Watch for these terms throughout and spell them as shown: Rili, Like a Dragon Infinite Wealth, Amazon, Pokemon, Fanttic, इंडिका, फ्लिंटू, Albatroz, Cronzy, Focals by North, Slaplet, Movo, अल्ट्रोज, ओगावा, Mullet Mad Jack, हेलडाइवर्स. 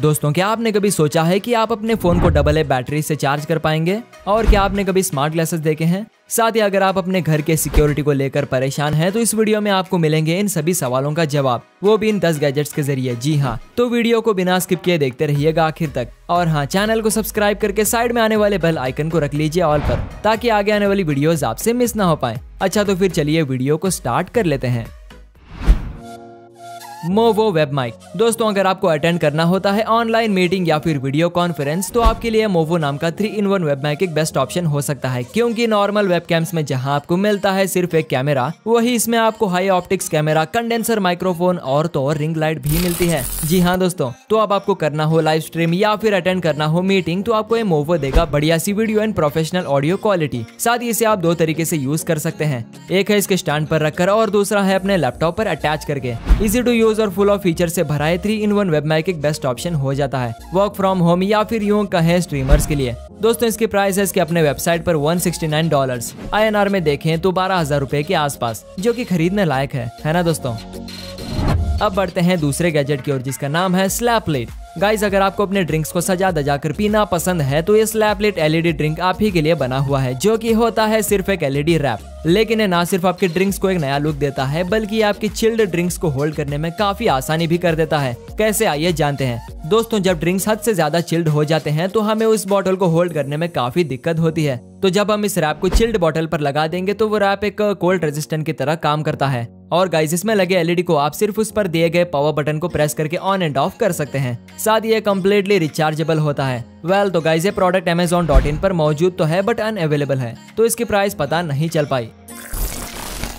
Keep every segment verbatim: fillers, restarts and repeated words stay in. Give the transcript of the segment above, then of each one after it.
दोस्तों क्या आपने कभी सोचा है कि आप अपने फोन को डबल ए बैटरी से चार्ज कर पाएंगे? और क्या आपने कभी स्मार्ट ग्लासेस देखे हैं? साथ ही अगर आप अपने घर के सिक्योरिटी को लेकर परेशान हैं तो इस वीडियो में आपको मिलेंगे इन सभी सवालों का जवाब, वो भी इन दस गैजेट्स के जरिए। जी हाँ, तो वीडियो को बिना स्किप किए देखते रहिएगा आखिर तक। और हाँ, चैनल को सब्सक्राइब करके साइड में आने वाले बेल आइकन को रख लीजिए ऑल पर, ताकि आगे आने वाली वीडियोज आपसे मिस ना हो पाए। अच्छा तो फिर चलिए वीडियो को स्टार्ट कर लेते हैं। Movo web mic. दोस्तों अगर आपको अटेंड करना होता है ऑनलाइन मीटिंग या फिर वीडियो कॉन्फ्रेंस तो आपके लिए मोवो नाम का three in one web mic एक बेस्ट ऑप्शन हो सकता है, क्योंकि नॉर्मल वेब कैम्स में जहां आपको मिलता है सिर्फ एक कैमरा, वही इसमें आपको high optics camera, condenser microphone और तो और रिंग लाइट भी मिलती है। जी हाँ दोस्तों, तो अब आपको करना हो लाइव स्ट्रीम या फिर अटेंड करना हो मीटिंग तो आपको ये मोवो देगा बढ़िया सी video and professional audio quality. साथ ही इसे आप दो तरीके से यूज कर सकते हैं, एक है इसके स्टैंड पर रखकर और दूसरा है अपने लैपटॉप पर अटैच करके। इजी टू यूज और फुल ऑफ फीचर से भरा है three in one web mic एक बेस्ट ऑप्शन हो जाता है वर्क फ्रॉम होम या फिर यूं कहें स्ट्रीमर्स के लिए। दोस्तों इसकी प्राइस है इसके अपने वेबसाइट पर एक सौ उनहत्तर डॉलर्स, आई एन आर में देखें तो बारह हजार रूपए के आसपास, जो कि खरीदने लायक है, है ना दोस्तों। अब बढ़ते हैं दूसरे गैजेट की ओर, जिसका नाम है स्लैपलेट। गाइज अगर आपको अपने ड्रिंक्स को सजा दजा कर पीना पसंद है तो ये स्लैपलेट एलईडी ड्रिंक आप ही के लिए बना हुआ है, जो कि होता है सिर्फ एक एलईडी रैप। लेकिन ये ना सिर्फ आपके ड्रिंक्स को एक नया लुक देता है, बल्कि आपकी चिल्ड ड्रिंक्स को होल्ड करने में काफी आसानी भी कर देता है। कैसे, आइए जानते हैं। दोस्तों जब ड्रिंक्स हद से ज्यादा चिल्ड हो जाते हैं तो हमें उस बॉटल को होल्ड करने में काफी दिक्कत होती है, तो जब हम इस रैप को चिल्ड बॉटल पर लगा देंगे तो वो रैप एक कोल्ड रेजिस्टेंट की तरह काम करता है। और गाइज इसमें लगे एलईडी को आप सिर्फ उस पर दिए गए पावर बटन को प्रेस करके ऑन एंड ऑफ कर सकते हैं। साथ ही ये कम्प्लीटली रिचार्जेबल होता है। वेल well, तो गाइज ये प्रोडक्ट अमेजोन डॉट इन पर मौजूद तो है बट अनअवेलेबल है, तो इसकी प्राइस पता नहीं चल पाई।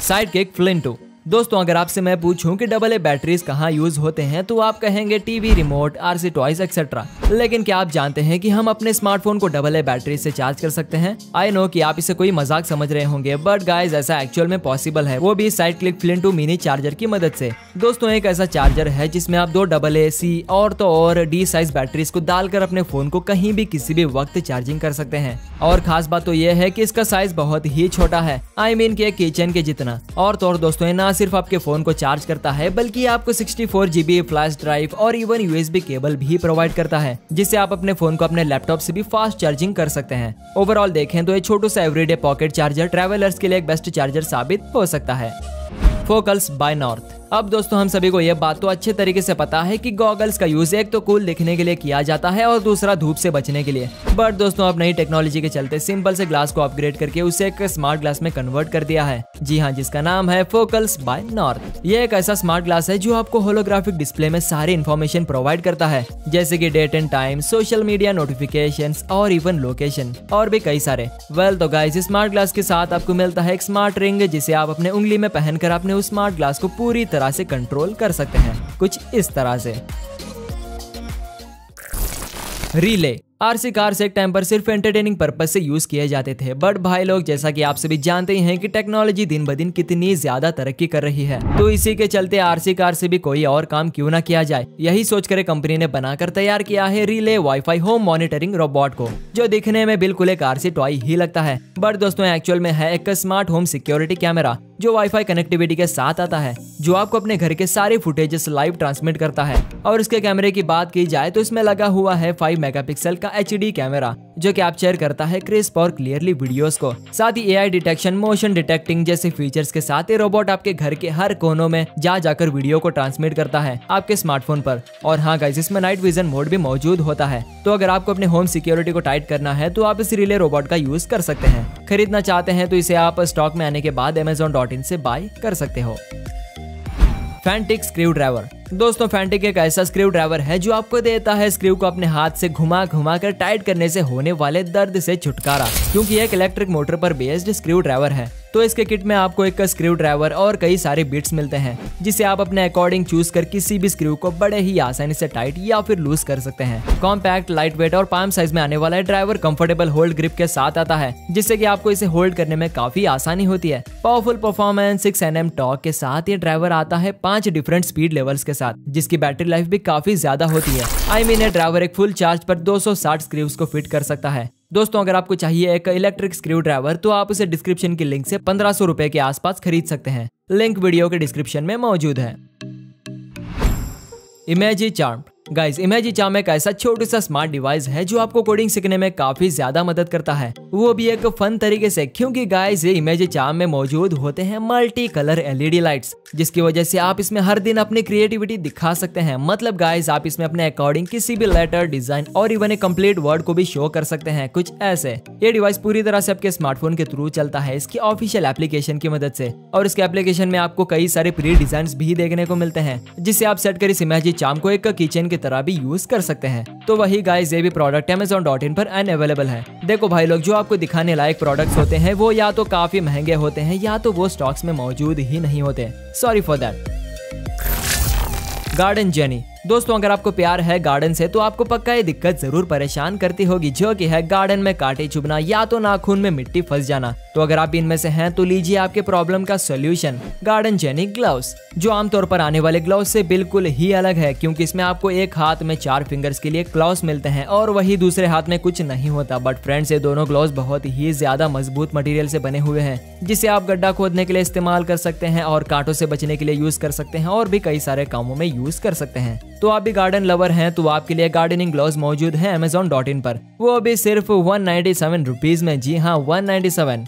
Side kick फ्लिंटू। दोस्तों अगर आपसे मैं पूछूं कि डबल ए बैटरीज कहाँ यूज होते हैं तो आप कहेंगे TV remote, RC toys etcetera. लेकिन क्या आप जानते हैं कि हम अपने स्मार्टफोन को डबल ए बैटरी से चार्ज कर सकते हैं? आई नो कि आप इसे कोई मजाक समझ रहे होंगे, बट गाइज ऐसा एक्चुअल में पॉसिबल है, वो भी साइड क्लिक फ्लिंटू मिनी चार्जर की मदद से। दोस्तों एक ऐसा चार्जर है जिसमें आप दो डबल ए, सी और तो और डी साइज बैटरीज को डालकर अपने फोन को कहीं भी किसी भी वक्त चार्जिंग कर सकते हैं। और खास बात तो ये है कि इसका साइज बहुत ही छोटा है, आई मीन के किचन के जितना। और तो और दोस्तों ना सिर्फ आपके फोन को चार्ज करता है, बल्कि आपको sixty four G B flash drive और even U S B cable भी प्रोवाइड करता है, जिससे आप अपने फोन को अपने लैपटॉप से भी फास्ट चार्जिंग कर सकते हैं। ओवरऑल देखें तो ये छोटू सा एवरीडे पॉकेट चार्जर ट्रैवलर्स के लिए एक बेस्ट चार्जर साबित हो सकता है। Focals by North. अब दोस्तों हम सभी को यह बात तो अच्छे तरीके से पता है कि गॉगल्स का यूज एक तो कूल दिखने के लिए किया जाता है और दूसरा धूप से बचने के लिए। बट दोस्तों अब नई टेक्नोलॉजी के चलते सिंपल से ग्लास को अपग्रेड करके उसे एक स्मार्ट ग्लास में कन्वर्ट कर दिया है। जी हाँ, जिसका नाम है फोकल्स बाय नॉर्थ। ये एक ऐसा स्मार्ट ग्लास है जो आपको होलोग्राफिक डिस्प्ले में सारी इन्फॉर्मेशन प्रोवाइड करता है, जैसे की date and time, social media notification और इवन लोकेशन और भी कई सारे। वेल तो गाइस स्मार्ट ग्लास के साथ आपको मिलता है एक स्मार्ट रिंग, जिसे आप अपने उंगली में पहनकर अपने उस स्मार्ट ग्लास को पूरी तरह से कंट्रोल कर सकते हैं, कुछ इस तरह से। रिले। आरसी कार्स एक टाइम पर सिर्फ एंटरटेनिंग पर्पज से यूज किए जाते थे, बट भाई लोग जैसा कि आप सभी जानते ही हैं कि टेक्नोलॉजी दिन ब दिन कितनी ज्यादा तरक्की कर रही है, तो इसी के चलते आरसी कार से भी कोई और काम क्यों ना किया जाए। यही सोचकर कंपनी ने बनाकर तैयार किया है relay WiFi home monitoring robot को, जो दिखने में बिल्कुल एक आरसी टॉय ही लगता है, बट दोस्तों एक्चुअल में है एक स्मार्ट होम सिक्योरिटी कैमरा, जो वाईफाई कनेक्टिविटी के साथ आता है, जो आपको अपने घर के सारे फुटेजेस लाइव ट्रांसमिट करता है। और इसके कैमरे की बात की जाए तो इसमें लगा हुआ है फाइव मेगापिक्सल का एच डी कैमरा, जो कैप्चर करता है क्रिस्प और क्लियरली वीडियोस को। साथ ही A I detection, motion detecting जैसे फीचर्स के साथ ये रोबोट आपके घर के हर कोनों में जा जाकर वीडियो को ट्रांसमिट करता है आपके स्मार्टफोन पर। और हाँ गाइस इसमें नाइट विजन मोड भी मौजूद होता है, तो अगर आपको अपने होम सिक्योरिटी को टाइट करना है तो आप इस रिले रोबोट का यूज कर सकते हैं। खरीदना चाहते हैं तो इसे आप स्टॉक में आने के बाद अमेजोन डॉट इन से बाय कर सकते हो। Fanttik screwdriver. दोस्तों फैंटिक एक ऐसा स्क्रू ड्राइवर है जो आपको देता है स्क्रू को अपने हाथ से घुमा घुमा कर टाइट करने से होने वाले दर्द से छुटकारा, क्योंकि एक इलेक्ट्रिक मोटर पर बेस्ड स्क्रू ड्राइवर है। तो इसके किट में आपको एक स्क्रू ड्राइवर और कई सारे बिट्स मिलते हैं, जिसे आप अपने अकॉर्डिंग चूज कर किसी भी स्क्रू को बड़े ही आसानी से टाइट या फिर लूज कर सकते हैं। कॉम्पैक्ट, लाइट वेट और पाम साइज में आने वाला ड्राइवर कंफर्टेबल होल्ड ग्रिप के साथ आता है, जिससे कि आपको इसे होल्ड करने में काफी आसानी होती है। Powerful performance six N M torque के साथ ये ड्राइवर आता है पांच डिफरेंट स्पीड लेवल्स के साथ, जिसकी बैटरी लाइफ भी काफी ज्यादा होती है। आई मीन ये ड्राइवर एक फुल चार्ज पर दो सौ साठ स्क्रूज को फिट कर सकता है। दोस्तों अगर आपको चाहिए एक इलेक्ट्रिक स्क्रू ड्राइवर तो आप उसे डिस्क्रिप्शन की लिंक से पंद्रह सौ रुपए के आसपास खरीद सकते हैं, लिंक वीडियो के डिस्क्रिप्शन में मौजूद है। Emoji charm. गाइस इमेजी चाम एक ऐसा छोटा सा स्मार्ट डिवाइस है जो आपको कोडिंग सीखने में काफी ज्यादा मदद करता है, वो भी एक फन तरीके से, क्योंकि गाइस ये इमेजी चाम में मौजूद होते हैं मल्टी कलर एलईडी लाइट्स, जिसकी वजह से आप इसमें हर दिन अपनी क्रिएटिविटी दिखा सकते हैं। मतलब गाइस आप इसमें अपने अकॉर्डिंग किसी भी लेटर, डिजाइन और इवन एक कम्प्लीट वर्ड को भी शो कर सकते हैं, कुछ ऐसे। ये डिवाइस पूरी तरह से आपके स्मार्टफोन के थ्रू चलता है इसकी ऑफिशियल एप्लीकेशन की मदद से, और इसके एप्लीकेशन में आपको कई सारे प्री डिजाइन भी देखने को मिलते हैं, जिससे आप सेट कर इस इमेजी चाम को एक किचन की तरह भी यूज कर सकते हैं। तो वही गाइस ये भी प्रोडक्ट अमेजॉन डॉट इन पर अनअवेलेबल है। देखो भाई लोग, जो आपको दिखाने लायक प्रोडक्ट्स होते हैं वो या तो काफी महंगे होते हैं या तो वो स्टॉक्स में मौजूद ही नहीं होते। Sorry for that. Garden jenny, दोस्तों अगर आपको प्यार है गार्डन से तो आपको पक्का ये दिक्कत जरूर परेशान करती होगी, जो कि है गार्डन में कांटे चुभना या तो नाखून में मिट्टी फंस जाना। तो अगर आप इनमें से हैं तो लीजिए आपके प्रॉब्लम का सॉल्यूशन, गार्डन जेनी ग्लव्स, जो आमतौर पर आने वाले ग्लव्स से बिल्कुल ही अलग है, क्योंकि इसमें आपको एक हाथ में चार फिंगर्स के लिए ग्लव्स मिलते हैं और वही दूसरे हाथ में कुछ नहीं होता। बट फ्रेंड्स ये दोनों ग्लव्स बहुत ही ज्यादा मजबूत मटेरियल से बने हुए हैं, जिसे आप गड्ढा खोदने के लिए इस्तेमाल कर सकते हैं और कांटों से बचने के लिए यूज कर सकते हैं और भी कई सारे कामों में यूज कर सकते हैं। तो आप भी गार्डन लवर हैं तो आपके लिए गार्डनिंग ग्लव्स मौजूद हैं अमेजॉन डॉट इन पर, वो भी सिर्फ वन नाइन्टी सेवन रुपीज में। जी हाँ, one ninety seven.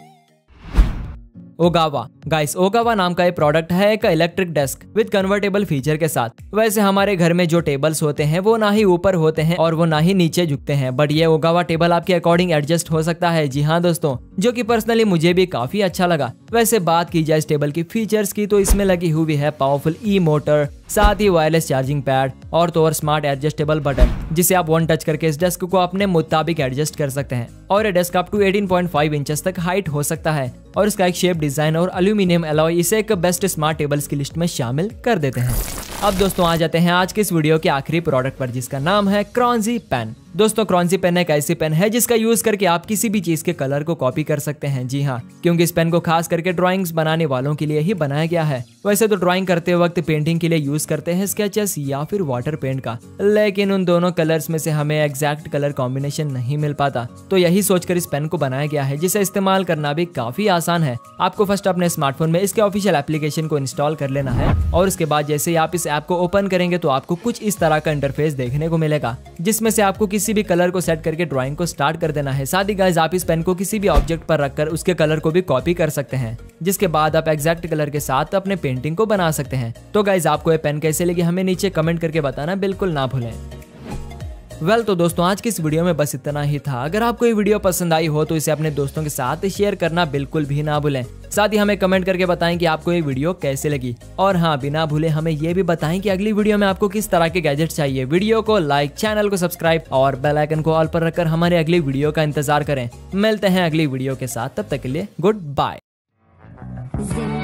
ओगावा, guys ओगावा नाम का ये प्रोडक्ट है एक electric desk with convertible feature के साथ। वैसे हमारे घर में जो टेबल्स होते हैं वो ना ही ऊपर होते हैं और वो ना ही नीचे झुकते हैं, बट ये ओगावा टेबल आपके अकॉर्डिंग एडजस्ट हो सकता है। जी हाँ दोस्तों, जो कि पर्सनली मुझे भी काफी अच्छा लगा। वैसे बात की जाए इस टेबल की फीचर्स की तो इसमें लगी हुई है पावरफुल ई मोटर, साथ ही वायरलेस चार्जिंग पैड और तो और स्मार्ट एडजस्टेबल बटन, जिसे आप वन टच करके इस डेस्क को अपने मुताबिक एडजस्ट कर सकते हैं। और ये desk up to eighteen point five inches तक हाइट हो सकता है और इसका एक शेप, डिजाइन और एल्यूमिनियम अलॉय इसे एक बेस्ट स्मार्ट टेबल्स की लिस्ट में शामिल कर देते हैं। अब दोस्तों आ जाते हैं आज के इस वीडियो के आखिरी प्रोडक्ट पर, जिसका नाम है क्रॉन्जी पेन। दोस्तों क्रॉन्जी पेन एक ऐसी पेन है जिसका यूज करके आप किसी भी चीज के कलर को कॉपी कर सकते हैं। जी हाँ, क्योंकि इस पेन को खास करके ड्राइंग्स बनाने वालों के लिए ही बनाया गया है। वैसे तो ड्राइंग करते वक्त पेंटिंग के लिए यूज करते हैं स्केचेस या फिर वाटर पेंट का, लेकिन उन दोनों कलर्स में से हमें एग्जैक्ट कलर कॉम्बिनेशन नहीं मिल पाता, तो यही सोचकर इस पेन को बनाया गया है, जिसे इस्तेमाल करना भी काफी आसान है। आपको फर्स्ट अपने स्मार्टफोन में इसके ऑफिशियल एप्लीकेशन को इंस्टॉल कर लेना है और उसके बाद जैसे ही आप इस ऐप को ओपन करेंगे तो आपको कुछ इस तरह का इंटरफेस देखने को मिलेगा, जिसमें से आपको किसी भी कलर को सेट करके ड्राइंग को स्टार्ट कर देना है। साथ ही गाइस आप इस पेन को किसी भी ऑब्जेक्ट पर रखकर उसके कलर को भी कॉपी कर सकते हैं, जिसके बाद आप एग्जैक्ट कलर के साथ अपने पेंटिंग को बना सकते हैं। तो गाइस आपको ये पेन कैसे लगी हमें नीचे कमेंट करके बताना बिल्कुल ना भूलें। वेल well, तो दोस्तों आज की इस वीडियो में बस इतना ही था। अगर आपको ये वीडियो पसंद आई हो तो इसे अपने दोस्तों के साथ शेयर करना बिल्कुल भी ना भूलें। साथ ही हमें कमेंट करके बताएं कि आपको ये वीडियो कैसे लगी, और हाँ बिना भूले हमें ये भी बताएं कि अगली वीडियो में आपको किस तरह के गैजेट चाहिए। वीडियो को लाइक, चैनल को सब्सक्राइब और बेल आइकन को ऑल पर रखकर हमारे अगली वीडियो का इंतजार करें। मिलते हैं अगली वीडियो के साथ, तब तक के लिए गुड बाय।